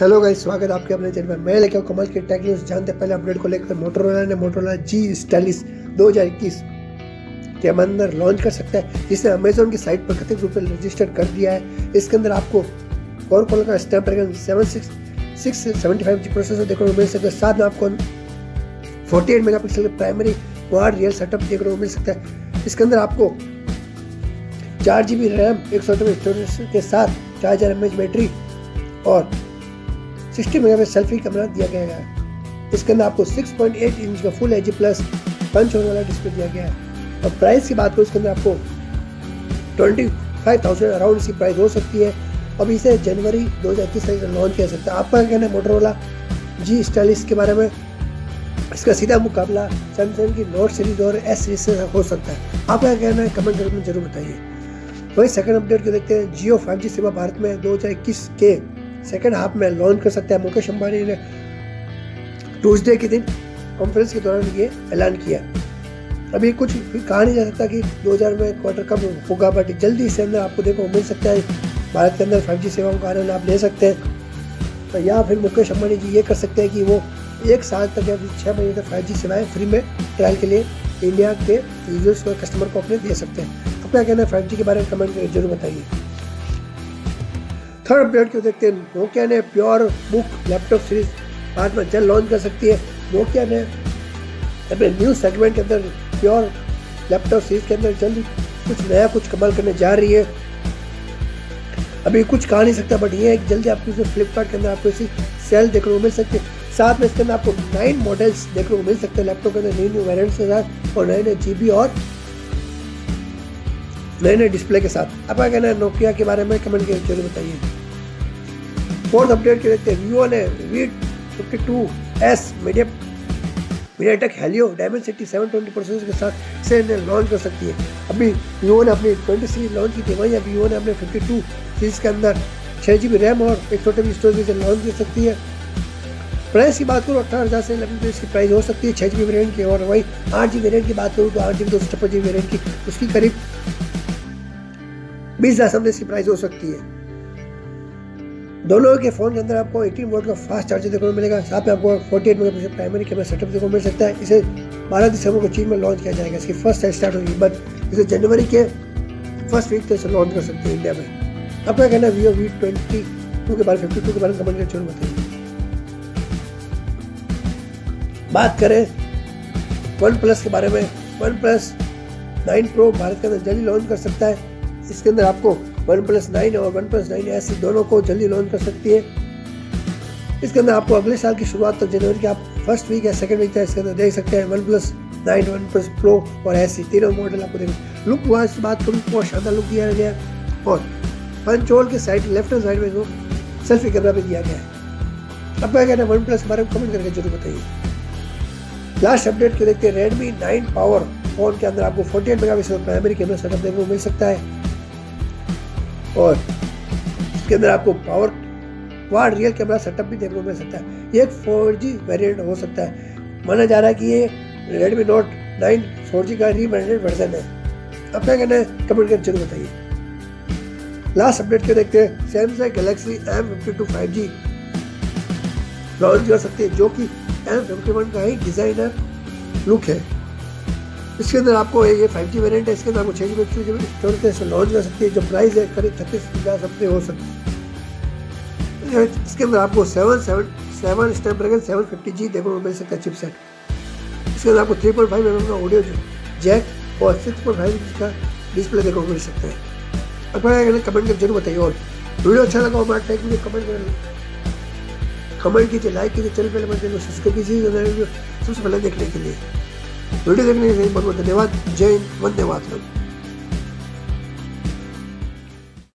Hello guys, स्वागत आपके अपने चैनल पर। मैं लेके कमल के टेक न्यूज़। जानते पहले अपडेट को लेकर मोटोरोला ने मोटोरोला जी स्टाइलिस 2021 के अंदर लॉन्च कर सकता है, जिसे अमेजोन की साइट पर कथित रूप से रजिस्टर कर दिया है। इसके अंदर आपको कॉरकॉम का स्नैपड्रैगन 765G प्रोसेसर देखने को मिल सकता है। साथ में आपको 48 मेगापिक्सल का प्राइमरी क्वाड रियल सेटअप देखने को मिल सकता है। इसके अंदर आपको 4GB रैम 128 स्टोरेज के साथ 4000 mAh बैटरी और 60 मेगापिक्सल सेल्फी कैमरा दिया गया है। इसके अंदर आपको 6.8 इंच का फुल एचडी प्लस पंच होने वाला डिस्प्ले दिया गया है। और प्राइस की बात करें, इसके अंदर आपको 25,000 अराउंड इसकी प्राइस हो सकती है। अब इसे जनवरी 2021 तक लॉन्च किया सकता है। आपका क्या कहना है मोटोरोला जी स्टाइलिस के बारे में? इसका सीधा मुकाबला सैमसंग की नोट सीरीज और एस सीरीज से हो सकता है। आपका क्या कहना है कमेंट करके जरूर बताइए। वही सेकंड अपडेट को देखते हैं। जियो 5G सेवा भारत में 2021 के सेकेंड हाफ में लॉन्च कर सकता है। मुकेश अंबानी ने ट्यूजडे के दिन कॉन्फ्रेंस के दौरान ये ऐलान किया। अभी कुछ कहा नहीं जा सकता कि 2000 में क्वार्टर कब होगा, बट जल्दी इसके अंदर आपको देखो मिल सकता है। भारत के अंदर 5G सेवाओं का आनंद आप ले सकते हैं। तो या फिर मुकेश अंबानी जी ये कर सकते हैं कि वो एक साल तक या 6 महीने तक 5G सेवाएँ फ्री में ट्रायल के लिए इंडिया के यूजर्स और कस्टमर को अपने दे सकते हैं। अपना कहना है 5G के बारे में कमेंट करके जरूर बताइए। थर्ड अपडेट को देखते हैं। नोकिया ने प्योर बुक लैपटॉप सीरीज 5 में जल्द लॉन्च कर सकती है। नोकिया ने अपने न्यू सेगमेंट के अंदर प्योर लैपटॉप सीरीज के अंदर जल्द कुछ नया कुछ कमाल करने जा रही है। अभी कुछ कहा नहीं सकता, बट ये है जल्दी आपको फ्लिपकार्ट के अंदर आपको इसी सेल देखने को मिल सकती है। साथ में इसके अंदर आपको 9 मॉडल्स देखने को मिल सकते हैं लैपटॉप के अंदर, न्यू वेरियंट्स के साथ और नए नए GB और नए नए डिस्प्ले के साथ। आपका कहना है नोकिया के बारे में कमेंट करके जरूर बताइए। फोर्थ अपडेट के देखते हैं। वीवो ने V52S MediaTek Helio Dimensity 720 processor के साथ से लॉन्च कर सकती है। अभी वीवो ने अपनी 20 सीरीज लॉन्च की थी, वहीं अब वीवो ने अपने 52 सीरीज के अंदर 6GB रैम और 128 स्टोरेज लॉन्च कर सकती है। प्राइस की बात करूँ 18,000 से 19,000 इसकी प्राइस हो सकती है 6GB वेरियंट की। और वही 8GB वेरियंट की बात करूँ तो 8GB 256GB वेरियंट की उसकी करीब 20,000 इसकी प्राइस हो सकती है। दोनों के फोन के अंदर आपको 18 वोल्ट का फास्ट चार्जर देखने को मिलेगा। साथ में आपको 48 मेगापिक्सल प्राइमरी कैमरा सेटअप देखने को मिल सकता है। इसे 12 दिसंबर को चीन में लॉन्च किया जाएगा। इसकी फर्स्ट सेल स्टार्ट होगी, बट इसे जनवरी के फर्स्ट वीक तक लॉन्च कर सकते हैं इंडिया में। आपका कहना है वीवो V22 के बारे में 52 के बारे में कमेंट करके जरूर बताइए। बात करें OnePlus के बारे में। OnePlus 9 Pro भारत के अंदर जल्दी लॉन्च कर सकता है। इसके अंदर आपको OnePlus 9 और OnePlus 9S दोनों को जल्दी लॉन्च कर सकती है। इसके अंदर आपको अगले साल की शुरुआत तक जनवरी के आप फर्स्ट वीक या सेकंड वीक तक इसके अंदर देख सकते हैं। OnePlus 9, OnePlus Pro और S तीनों मॉडल आपको देखें। लुक वाइज की बात करूँ बहुत शानदार लुक दिया गया है और पंचोल के साइड लेफ्ट हैंड साइड में जो सेल्फी कैमरा भी दिया गया है। अब क्या कहना है OnePlus के बारे में कमेंट करके जरूर बताइए। लास्ट अपडेट को देखते हैं। Redmi 9 Power फोन के अंदर आपको 48 मेगापिक्सल प्राइमरी कैमरा सेटअप देखने को मिल सकता है और इसके अंदर आपको power quad rear camera setup भी देखने को मिल सकता है। ये एक 4G वेरिएंट हो सकता है। माना जा रहा है कि ये Redmi Note 9 4G का रीब्रांडेड वर्जन है। अपना कहना है कमेंट करके जरूर बताइए। लास्ट अपडेट के देखते हैं। Samsung Galaxy M52 5G launch कर सकते हैं, जो कि M51 का ही डिजाइनर लुक है। इसके अंदर आपको ये 5G वेरिएंट है। इसके अंदर आपको 6GB स्टोरेज लॉन्च कर सकती है। जो प्राइस है करीब 36,000 हो सकती है। इसके अंदर आपको 777 स्नैपड्रैगन 750G देखने को मिल सकता है चिपसेट। इसके अंदर आपको 3.5mm का ऑडियो जैक और 6.5 इंच का डिस्प्ले देखने को मिल सकता है। अपना कमेंट करके जरूर बताइए। और वीडियो अच्छा लगा हमारा टेक वीडियो कमेंट कीजिए, लाइक कीजिए, चैनल पर सब्सक्राइब कीजिए सबसे पहले देखने के लिए। वीडियो देखने के लिए बहुत बहुत धन्यवाद। जय हिंद, वंदे मातरम।